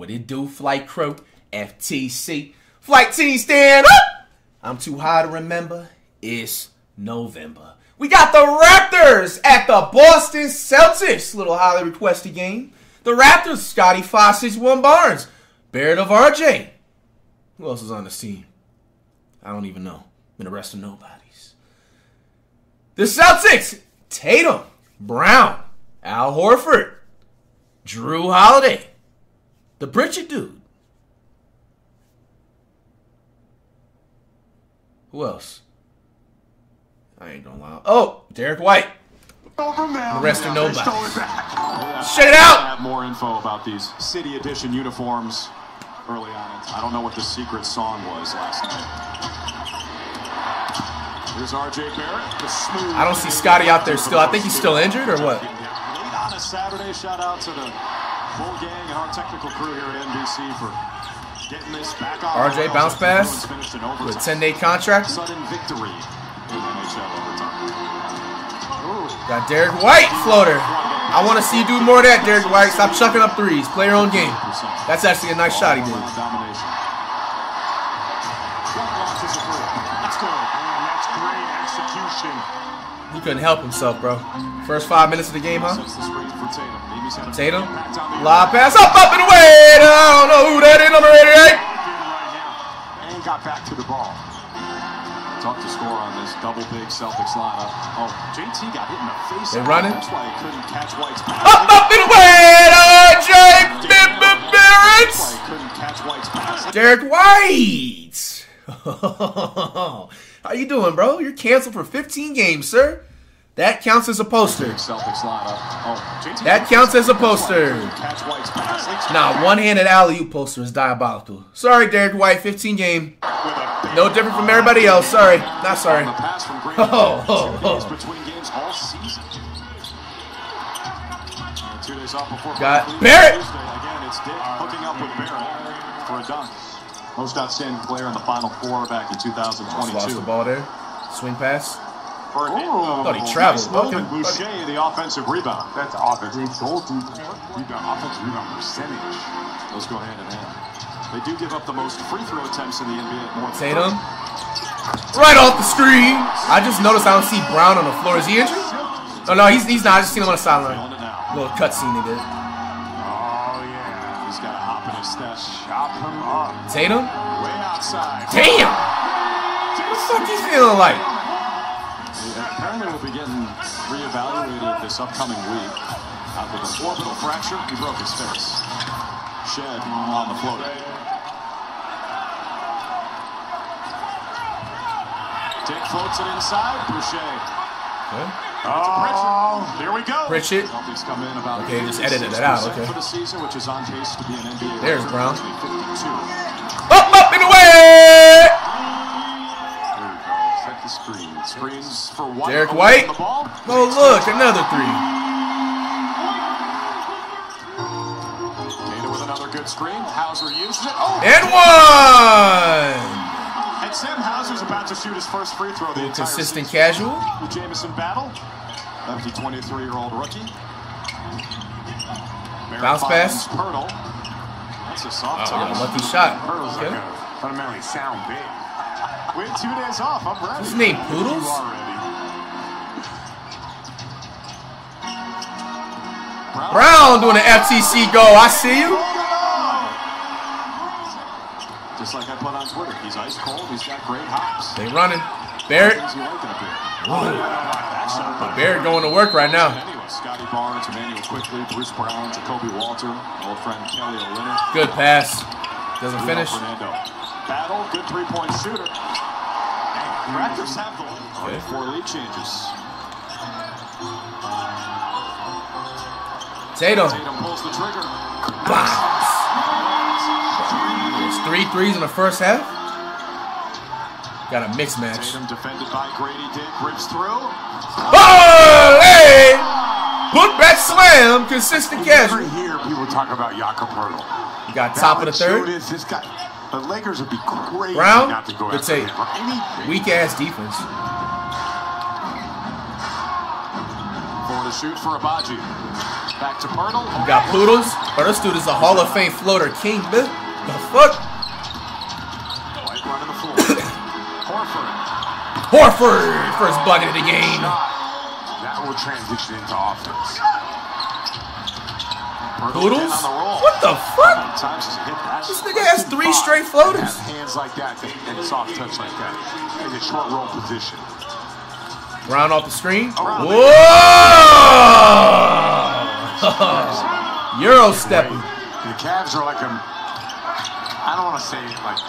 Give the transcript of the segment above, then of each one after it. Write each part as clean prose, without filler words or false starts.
What it do, Flight Crew? FTC. Flight team, stand up! I'm too high to remember. It's November. We got the Raptors at the Boston Celtics. Little highly requested game. The Raptors, Scottie 5'6", 1 Barnes. Barrett of RJ. Who else is on the scene? I don't even know. And the rest of nobodies. The Celtics, Tatum, Brown, Al Horford, Drew Holiday, the Bridget dude. Who else? I ain't gonna lie. Oh, Derrick White. The rest of nobodies. Shut it out! I have more info about these City Edition uniforms early on. I don't know what the secret song was last night. Here's RJ Barrett. I don't see Scottie out there still. I think he's still injured or what? On a Saturday, shout out to the full gang and our technical crew here at NBC for getting this back on. RJ bounce pass with a 10-day contract. Sudden victory in NHL overtime. Got Derrick White floater. I want to see you do more of that, Derrick White. Stop chucking up threes. Play your own game. That's actually a nice shot he did. He couldn't help himself, bro. First 5 minutes of the game, huh? Tatum. Lob pass. Up and away. I don't know who that is. Number 88. And got back to the ball. Tough to score on this double big Celtics lineup. Oh, JT got hit in the face. They're running. That's why he couldn't catch White's pass. Up and away, RJ Barrett. Derrick White. How you doing, bro? You're canceled for 15 games, sir. That counts as a poster. Celtics lineup. Oh, that counts as a poster. Nah, one-handed alley-oop poster is diabolical. Sorry, Derrick White. 15 game. No different from everybody else. Sorry. Not sorry. Got Barrett. Again, it's Dick hooking up with Barrett for a dunk. Most outstanding player in the Final Four back in 2022. Lost the ball there. Swing pass. Oh, thought he traveled. Okay. Boucher, the offensive rebound. That's offensive rebound percentage. Those go hand in hand. They do give up the most free throw attempts in the NBA. More Tatum. Right off the screen. I just noticed I don't see Brown on the floor. Is he injured? Oh, no, he's not. I just seen him on the sideline. Little cutscene he did. Oh, yeah. He's got to hop in his step. Chop him up. Tatum. Way outside. Damn. What the fuck he's feeling like? Apparently we'll be getting reevaluated this upcoming week. With an orbital fracture, he broke his face. Shed on the floater. Dick floats it inside. Boucher. Okay. Oh, there we go. Pritchett. Okay, just edited it out. Okay. There's Brown. Up and away. There we go. Set the screen. Screens for White. Derrick White. Oh, look, another three. Screen. Hauser uses it. Oh, and one! And Sam Hauser's about to shoot his first free throw. The consistent casual. With Jamison Battle. Lefty 23-year-old rookie. Bounce pass. Poeltl. That's a soft touch. Lucky shot. Poeltl's like a fundamentally sound big. We had 2 days off. I'm ready. What's his name? Poodles? Brown doing an FTC go. I see you. Just like I put on Twitter, he's ice cold. He's got great hops. They running. Barrett. But Barrett going to work right now. Scottie Barnes, Emmanuel quickly, Bruce Brown, Jacoby Walter, old friend Kelly O'Leonard. Good pass. Doesn't finish. Battle, good three-point shooter. Raptors have the lead. 4 lead changes. Tatum. Tatum pulls the trigger. Bounce. 3 threes in the first half. Got a mixed match. Tatum defended by Grady Dick, rips through. Oh, hey! Put back slam, consistent catch. Every year people talk about Jakob Poeltl. You got top of the third. This guy, the Lakers would be crazy Brown, not to go after him. Weak ass defense. For the shoot for Abaji. Back to Poeltl. You got Poodles. Bro, this dude is a Hall of Fame floater king, man. The fuck? White running the floor. Horford. Horford! First bucket of the game. That will transition into offense. Poodles? What the fuck? This nigga has three straight floaters. Hands like that and soft touch like that. In a short roll position. Brown off the screen. Whoa! Euro stepping. The Cavs are like a, I don't want to say it like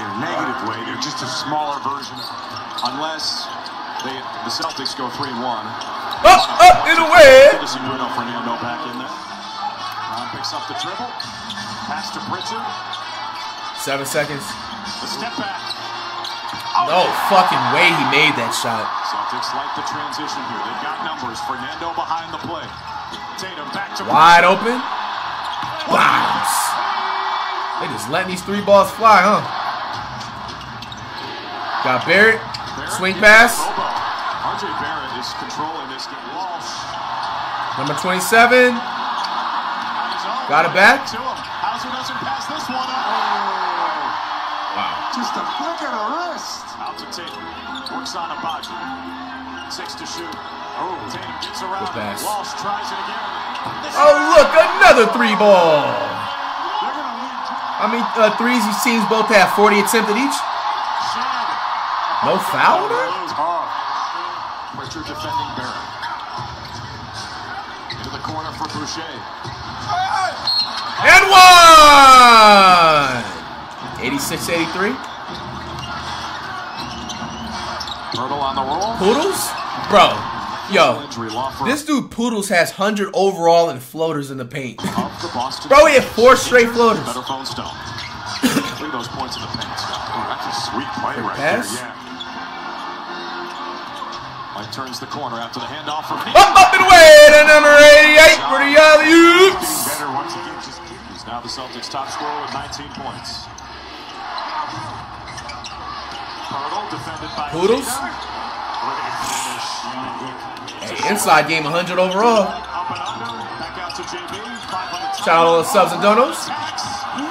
in a negative way. They're just a smaller version, unless the Celtics go 3-1. Up in the way. Fernando back in there. Picks up the dribble. Pass to Pritchard. 7 seconds. The step back. No fucking way he made that shot. Celtics like the transition here. They've got numbers. Fernando behind the play. Tatum back to wide open. Bounce. They just letting these three balls fly, huh? Got Barrett. Swing pass. RJ Barrett is controlling this game. Number 27. Got it back. Hauser doesn't pass this one up. Wow. Just a flick of the wrist. Out to Tatum. Works on a body. 6 to shoot. Oh, Tatum gets around. Walsh tries it again. Oh, look, another three ball. How many threes these teams both have? 40 attempted each? No foul there? Richard defending Barrett. Into the corner for Boucher. And one! 86-83. Poeltl on the roll. Poodles? Bro. Yo. This dude Poodles has 100 overall and floaters in the paint. Bro, he had 4 straight floaters. Those points in the paint. That's a sweet play right there. Yeah. Mike turns the corner after the handoff from him. Up and away to number 88 for the alley-oops. Getting better once again. He's now the Celtics top scorer with 19 points. Poodles. Hey, inside game, 100 overall. Shout out all the subs and donos.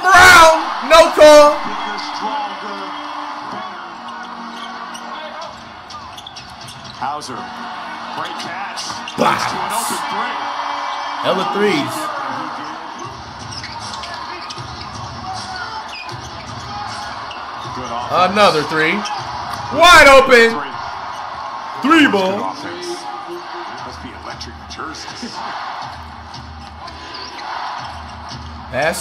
Brown, no call. Hauser, great catch. Hella threes. Another three. Wide open. Three ball. Must be electric jerseys. Pass.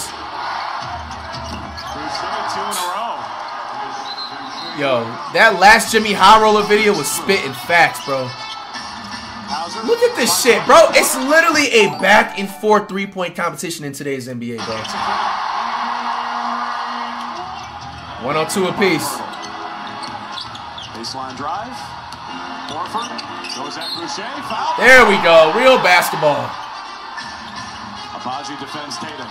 Yo, that last Jimmy High Roller video was spitting facts, bro. Look at this shit, bro. It's literally a back and forth 3-point competition in today's NBA, bro. 102 apiece. Baseline drive. Horford goes at Boucher. Foul. There we go. Real basketball. Abaji defends Tatum.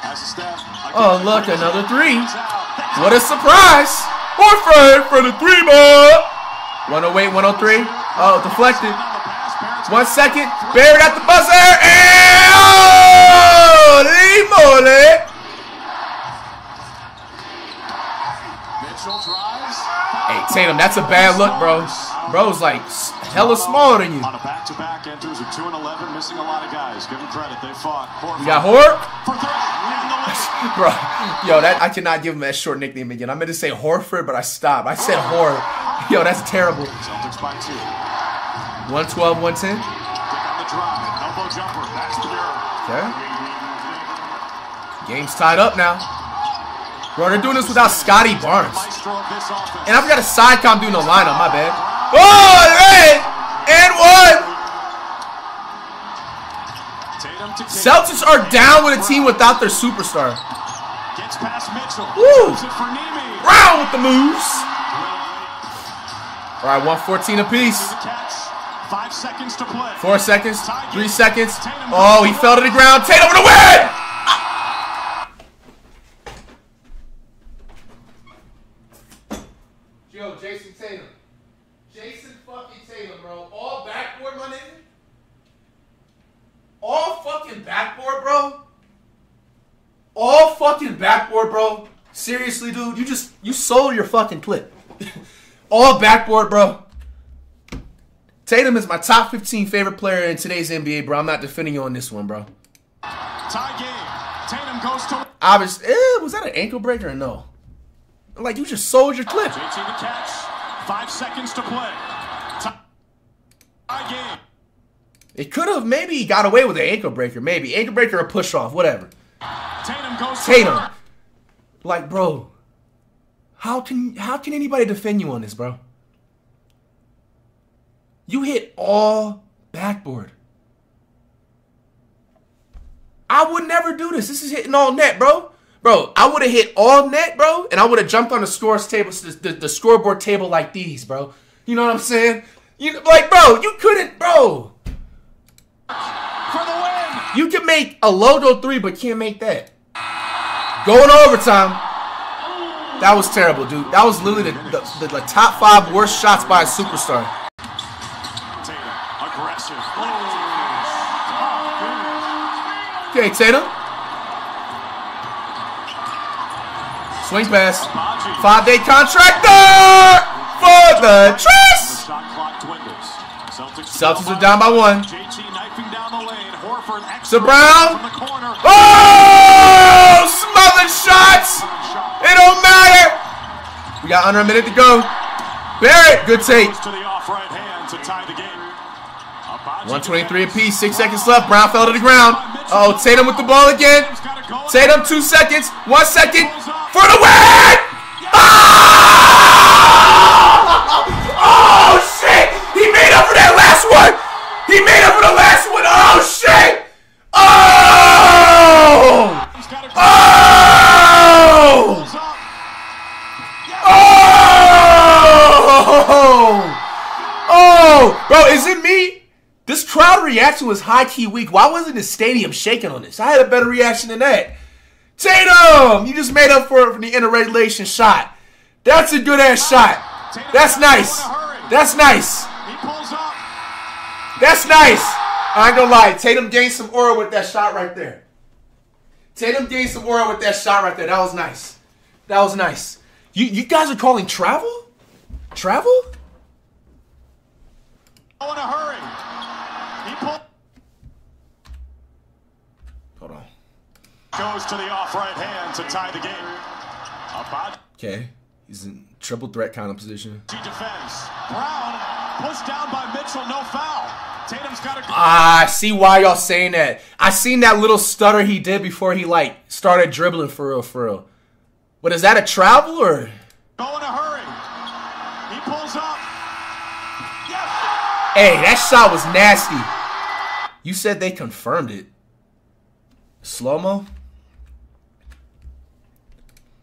Has a step. Oh, look. Another three. What a surprise. Horford for the three ball. 108, 103. Oh, deflected. 1 second. Barrett at the buzzer. And holy moly. Hey, Tatum, that's a bad look, bro. Bro's like hella smaller than you. On a back-to-back enters with 2 and 11, missing a lot of guys. Give him credit, they fought. You got Horford? Bro, yo, that I cannot give him that short nickname again. I meant to say Horford, but I stopped. I said Horford. Yo, that's terrible. 112, 110. Okay. Game's tied up now. Bro, they're doing this without Scottie Barnes. And I've got a side comm doing the lineup, my bad. Oh, right! And one! Celtics are down with a team without their superstar. Woo! Brown with the moves. All right, 114 apiece. 5 seconds to play. 4 seconds. 3 seconds. Oh, he fell to the ground. Tatum with a win! Yo, Jayson Tatum. Jayson fucking Tatum, bro. All backboard, my nigga. all fucking backboard, bro. Seriously, dude, you sold your fucking clip. All backboard, bro. Tatum is my top 15 favorite player in today's NBA, bro. I'm not defending you on this one, bro. Tie game. Tatum goes to. Obviously, was that an ankle breaker or no? Like, you just sold your clip. JT the catch. 5 seconds to play. Tie game. It could have maybe got away with an ankle breaker, maybe. Ankle breaker or push off, whatever. Tatum goes to. Tatum. Like, bro, how can anybody defend you on this, bro? You hit all backboard. I would never do this. This is hitting all net, bro. Bro, I would have hit all net, bro, and I would have jumped on the scores table, the scoreboard table like these, bro. You know what I'm saying? You like, bro, you couldn't, bro. For the win. You can make a logo three, but can't make that. Going overtime. That was terrible, dude. That was literally the top 5 worst shots by a superstar. Tatum, aggressive. Okay, Tatum. Swing pass. 5-day contractor for the Tress. Celtics are down by 1. To Brown. Oh! Smothering shots. It don't matter. We got under a minute to go. Barrett, good take. 123 apiece. 6 seconds left. Brown fell to the ground. Oh, Tatum with the ball again. Tatum, 2 seconds. 1 second for the win. Oh! Oh, shit. He made up for that last one. He made up for the last one. Oh, shit. Oh! Oh! Oh! Oh! Bro, is it me? This crowd reaction was high-key weak. Why wasn't the stadium shaking on this? I had a better reaction than that. Tatum! You just made up for it from the interrelation shot. That's a good-ass shot. That's nice. That's nice. That's nice. I ain't gonna lie. Tatum gained some aura with that shot right there. Tatum gained some aura with that shot right there. That was nice. That was nice. You guys are calling travel? Travel? Oh, in a hurry. He pulled. Hold on. Goes to the off right hand to tie the game. Okay. He's in triple threat kind of position. Defense. Brown pushed down by Mitchell. No foul. Tatum's gotta go. I see why y'all saying that. I seen that little stutter he did before he, like, started dribbling for real, for real. But is that a travel or? Go in a hurry. He pulls up. Yes! Hey, that shot was nasty. You said they confirmed it. Slow-mo?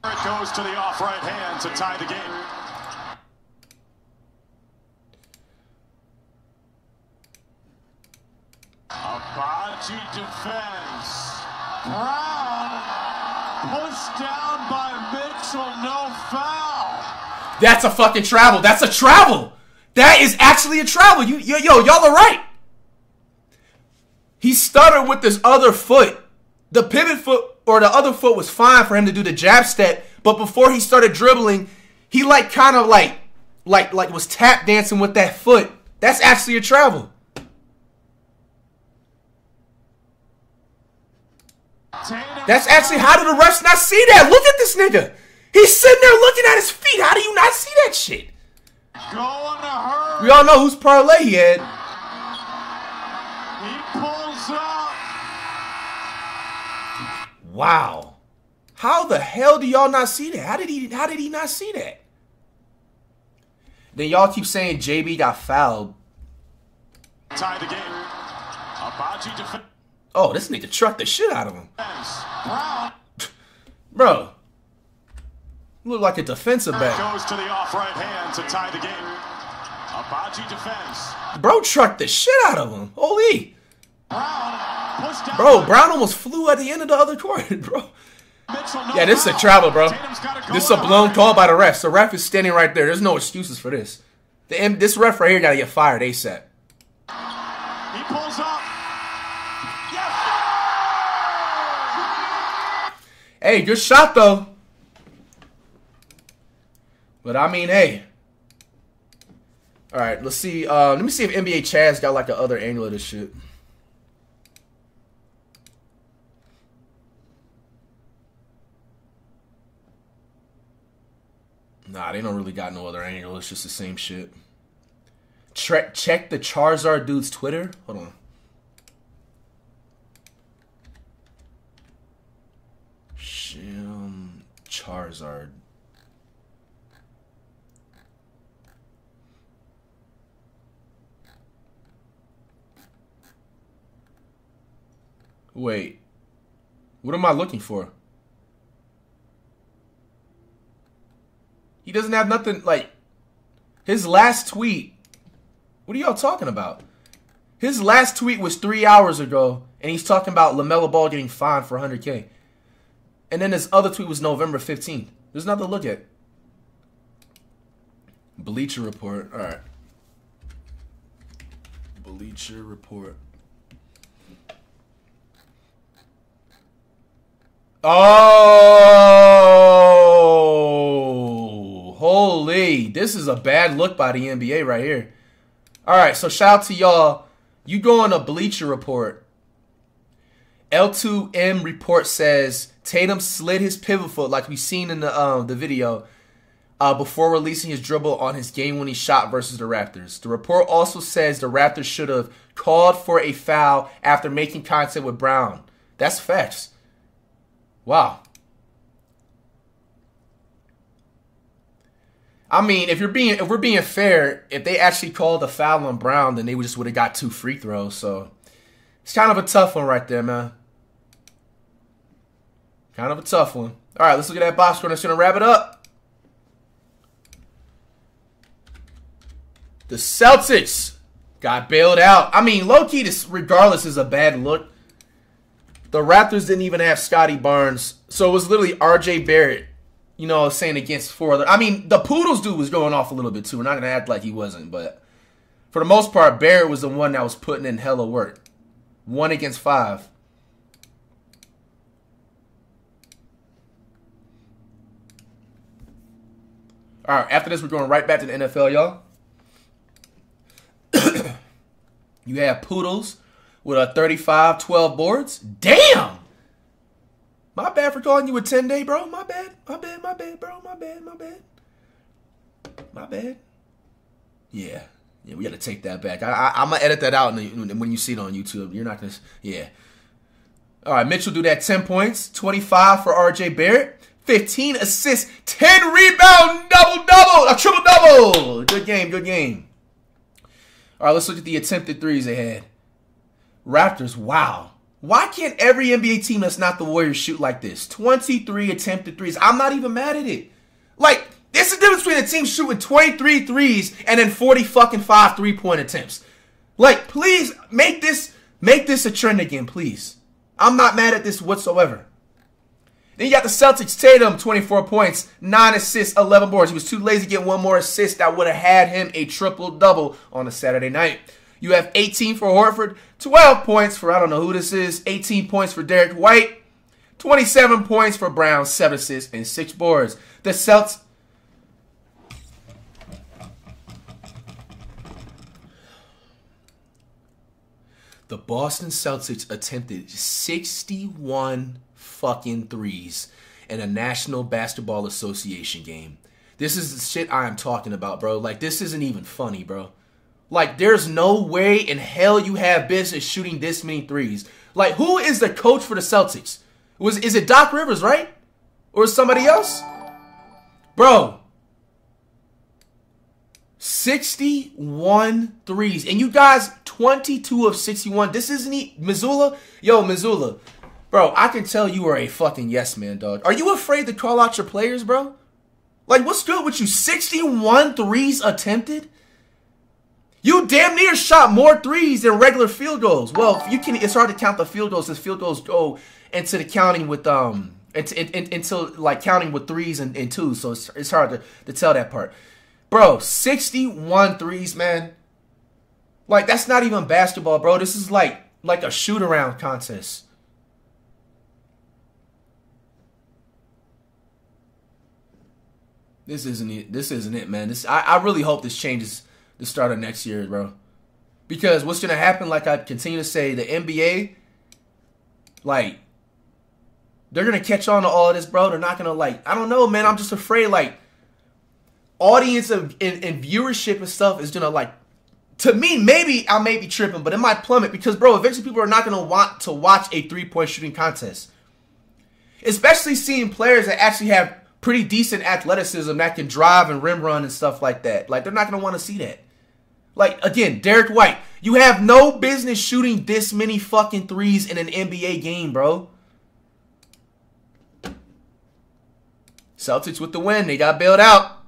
It goes to the off right hand to tie the game. A body defense. Brown pushed down by Mitchell. No foul. That's a fucking travel. That's a travel. That is actually a travel. Yo, y'all are right. He stuttered with this other foot. The pivot foot or the other foot was fine for him to do the jab step, but before he started dribbling, he like kind of like was tap dancing with that foot. That's actually a travel. That's actually, how did the refs not see that? Look at this nigga. He's sitting there looking at his feet. How do you not see that shit? Go on to her. We all know whose parlay he had. He pulls up. Wow. How the hell do y'all not see that? How did he not see that? Then y'all keep saying JB got fouled. Tie the game. Abaji defense. Oh, this nigga trucked the shit out of him. Bro. Look like a defensive back. Goes to the off right hand to tie the game. Abaji defense. Bro trucked the shit out of him. Holy. Bro, Brown almost flew at the end of the other quarter, bro. Yeah, this is a travel, bro. This is a blown call by the refs. The ref is standing right there. There's no excuses for this. This ref right here got to get fired ASAP. He pulls up. Hey, good shot, though. But, I mean, hey. All right, let's see. Let me see if NBA Chaz got, like, the other angle of this shit. Nah, they don't really got no other angle. It's just the same shit. Check the Charizard dude's Twitter. Hold on. Charizard. Wait. What am I looking for? He doesn't have nothing, like, his last tweet. What are y'all talking about? His last tweet was 3 hours ago, and he's talking about LaMelo Ball getting fined for 100K. And then his other tweet was November 15th. There's nothing to look at. Bleacher Report. All right. Bleacher Report. Oh, holy. This is a bad look by the NBA right here. All right, so shout out to y'all. You go on a Bleacher Report. L2M Report says Tatum slid his pivot foot like we've seen in the video before releasing his dribble on his game-winning shot versus the Raptors. The report also says the Raptors should have called for a foul after making contact with Brown. That's facts. Wow. I mean, if we're being fair, if they actually called a foul on Brown, then they just would have got 2 free throws. So it's kind of a tough one right there, man. Kind of a tough one. All right, let's look at that box score. That's going to wrap it up. The Celtics got bailed out. I mean, low-key, this, regardless, is a bad look. The Raptors didn't even have Scottie Barnes. So it was literally RJ Barrett, you know, saying against 4 other. I mean, the Poodles dude was going off a little bit, too. We're not going to act like he wasn't. But for the most part, Barrett was the one that was putting in hella work. 1 against 5. All right, after this, we're going right back to the NFL, y'all. You have Poodles with a 35, 12 boards. Damn! My bad for calling you a 10-day, bro. My bad. My bad, bro. Yeah. Yeah, we got to take that back. I'm going to edit that out when you see it on YouTube. You're not going to... Yeah. All right, Mitchell do that 10 points. 25 for R.J. Barrett. 15 assists, 10 rebound, double-double, a triple-double. Good game, good game. All right, let's look at the attempted threes they had. Raptors, wow. Why can't every NBA team that's not the Warriors shoot like this? 23 attempted threes. I'm not even mad at it. Like, there's the difference between a team shooting 23 threes and then 40 fucking 5 three-point attempts. Like, please, make this a trend again, please. I'm not mad at this whatsoever. Then you got the Celtics. Tatum, 24 points, 9 assists, 11 boards. He was too lazy to get 1 more assist. That would have had him a triple-double on a Saturday night. You have 18 for Horford, 12 points for I don't know who this is, 18 points for Derrick White, 27 points for Brown, 7 assists, and 6 boards. The Celtics... The Boston Celtics attempted 61 fucking threes in a National Basketball Association game. This is the shit I am talking about, bro. Like, this isn't even funny, bro. Like, there's no way in hell you have business shooting this many threes. Like, who is the coach for the Celtics? Is it Doc Rivers, right? Or is somebody else? Bro. 61 threes. And you guys, 22 of 61. This isn't Mazzulla. Yo, Mazzulla. Bro, I can tell you are a fucking yes man, dog. Are you afraid to call out your players, bro? Like, what's good with you? 61 threes attempted? You damn near shot more threes than regular field goals. Well, you can. It's hard to count the field goals since field goals go into the counting with counting with threes and twos. So it's hard to tell that part, bro. 61 threes, man. Like, that's not even basketball, bro. This is like a shoot around contest. This isn't it. This isn't it, man. I really hope this changes the start of next year, bro. Because what's going to happen, like I continue to say, the NBA, like, they're going to catch on to all of this, bro. They're not going to, like, I don't know, man. I'm just afraid, like, audience and viewership and stuff is going to, like, to me, maybe I may be tripping, but it might plummet. Because, bro, eventually people are not going to want to watch a three-point shooting contest. Especially seeing players that actually have pretty decent athleticism that can drive and rim run and stuff like that. Like, they're not going to want to see that. Like, again, Derrick White. You have no business shooting this many fucking threes in an NBA game, bro. Celtics with the win. They got bailed out.